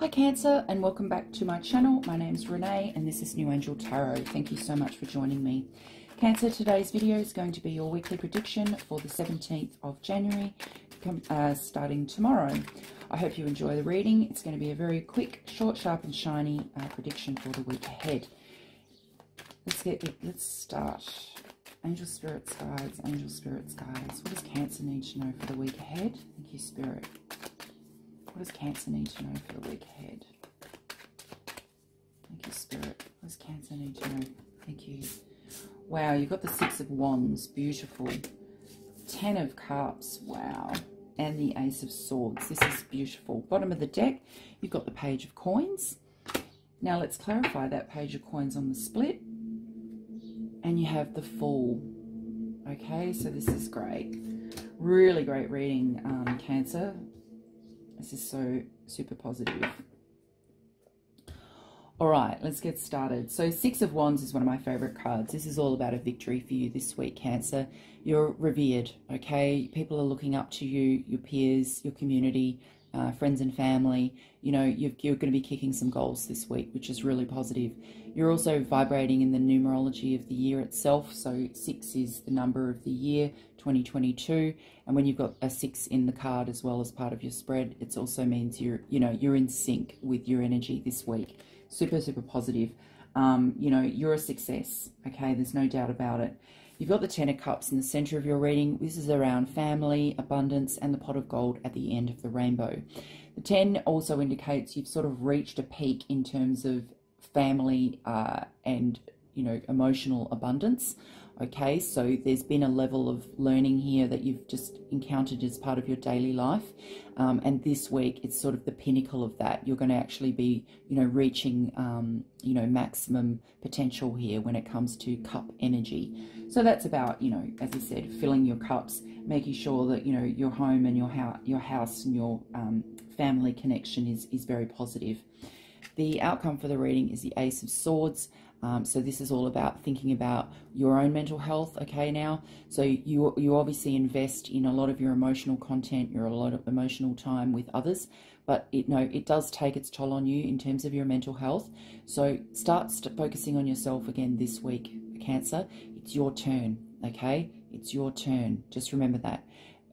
Hi Cancer, and welcome back to my channel. My name's Renee and this is New Angel Tarot. Thank you so much for joining me. Cancer, today's video is going to be your weekly prediction for the 17th of January, starting tomorrow. I hope you enjoy the reading. It's going to be a very quick, short, sharp and shiny prediction for the week ahead. Let's start. Angel Spirits Guides, Angel Spirits Guides. What does Cancer need to know for the week ahead? Thank you, Spirit. What does Cancer need to know for the week ahead? Thank you, Spirit. What does Cancer need to know? Thank you. Wow, you've got the Six of Wands. Beautiful. Ten of Cups. Wow. And the Ace of Swords. This is beautiful. Bottom of the deck, you've got the Page of Coins. Now, let's clarify that Page of Coins on the split. And you have the Fool. Okay, so this is great. Really great reading, Cancer. This is so super positive. All right, let's get started. So Six of Wands is one of my favorite cards. This is all about a victory for you this week, Cancer. You're revered, okay? People are looking up to you, your peers, your community, friends and family. You know, you're going to be kicking some goals this week, which is really positive. You're also vibrating in the numerology of the year itself. So six is the number of the year, 2022. And when you've got a six in the card as well as part of your spread, it also means you're in sync with your energy this week. Super, super positive. You know, you're a success. Okay, there's no doubt about it. You've got the Ten of Cups in the center of your reading. This is around family, abundance, and the pot of gold at the end of the rainbow. The Ten also indicates you've sort of reached a peak in terms of family and, you know, emotional abundance. Okay, so there's been a level of learning here that you've just encountered as part of your daily life. And this week, it's sort of the pinnacle of that. You're going to actually be, you know, reaching, you know, maximum potential here when it comes to cup energy. So that's about, you know, as I said, filling your cups, making sure that, you know, your home and your house and your family connection is very positive. The outcome for the reading is the Ace of Swords. So this is all about thinking about your own mental health, okay, now. So you obviously invest in a lot of your emotional content, a lot of emotional time with others, but it does take its toll on you in terms of your mental health. So start focusing on yourself again this week, Cancer. It's your turn, okay? It's your turn. Just remember that.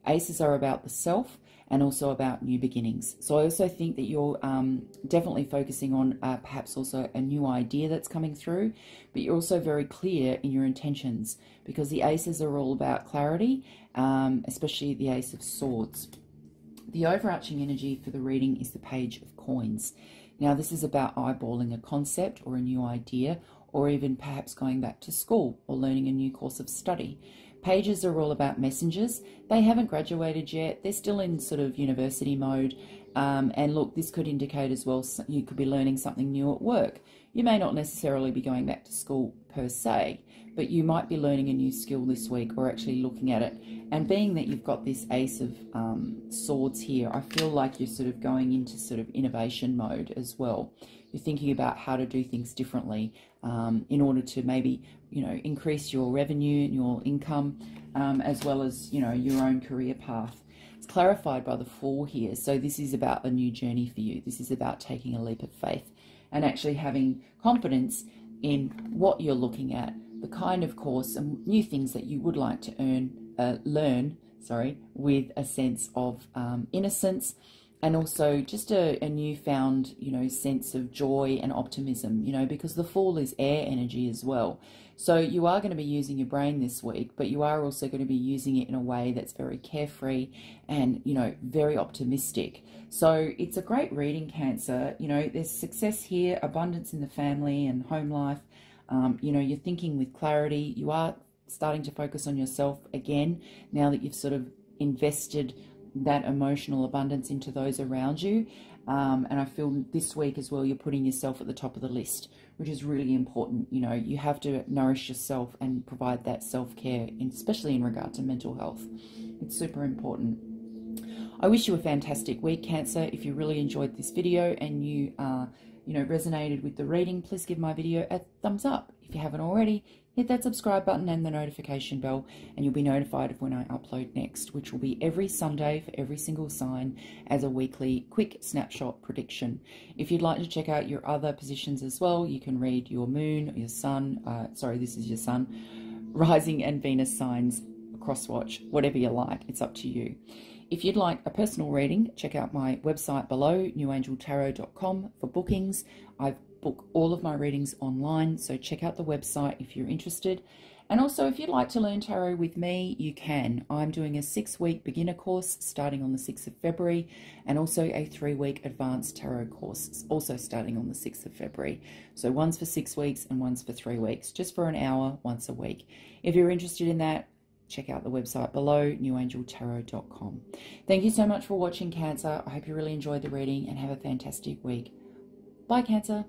Aces are about the self and also about new beginnings. So I also think that you're definitely focusing on perhaps also a new idea that's coming through, but you're also very clear in your intentions because the aces are all about clarity, especially the Ace of Swords. The overarching energy for the reading is the Page of Coins. Now this is about eyeballing a concept or a new idea, or even perhaps going back to school or learning a new course of study. Pages are all about messengers. They haven't graduated yet. They're still in sort of university mode. And look, this could indicate as well, you could be learning something new at work. You may not necessarily be going back to school per se, but you might be learning a new skill this week or actually looking at it. And being that you've got this Ace of Swords here, I feel like you're sort of going into sort of innovation mode as well. You're thinking about how to do things differently in order to maybe, you know, increase your revenue and your income as well as, you know, your own career path. It's clarified by the Fool here. So this is about a new journey for you. This is about taking a leap of faith and actually having confidence in what you're looking at, the kind of course and new things that you would like to learn, with a sense of innocence. And also just a newfound, you know, sense of joy and optimism, you know, because the Fool is air energy as well. So you are going to be using your brain this week, but you are also going to be using it in a way that's very carefree and, you know, very optimistic. So it's a great reading, Cancer. You know, there's success here, abundance in the family and home life. You know, you're thinking with clarity. You are starting to focus on yourself again now that you've sort of invested that emotional abundance into those around you. And I feel this week as well, you're putting yourself at the top of the list, which is really important. You know, you have to nourish yourself and provide that self-care, especially in regard to mental health. It's super important. I wish you a fantastic week, Cancer. If you really enjoyed this video and you resonated with the reading, please give my video a thumbs up. If you haven't already, hit that subscribe button and the notification bell, and you'll be notified of when I upload next, which will be every Sunday for every single sign as a weekly quick snapshot prediction. If you'd like to check out your other positions as well, you can read your moon, your sun, this is your sun, rising and Venus signs, crosswatch, whatever you like, it's up to you. If you'd like a personal reading, check out my website below, newangeltarot.com, for bookings. I book all of my readings online, so check out the website if you're interested. And also, if you'd like to learn tarot with me, you can. I'm doing a 6-week beginner course starting on the 6th of February, and also a 3-week advanced tarot course also starting on the 6th of February. So one's for 6 weeks and one's for 3 weeks, just for an hour once a week. If you're interested in that, check out the website below, newangeltarot.com. Thank you so much for watching, Cancer. I hope you really enjoyed the reading and have a fantastic week. Bye, Cancer.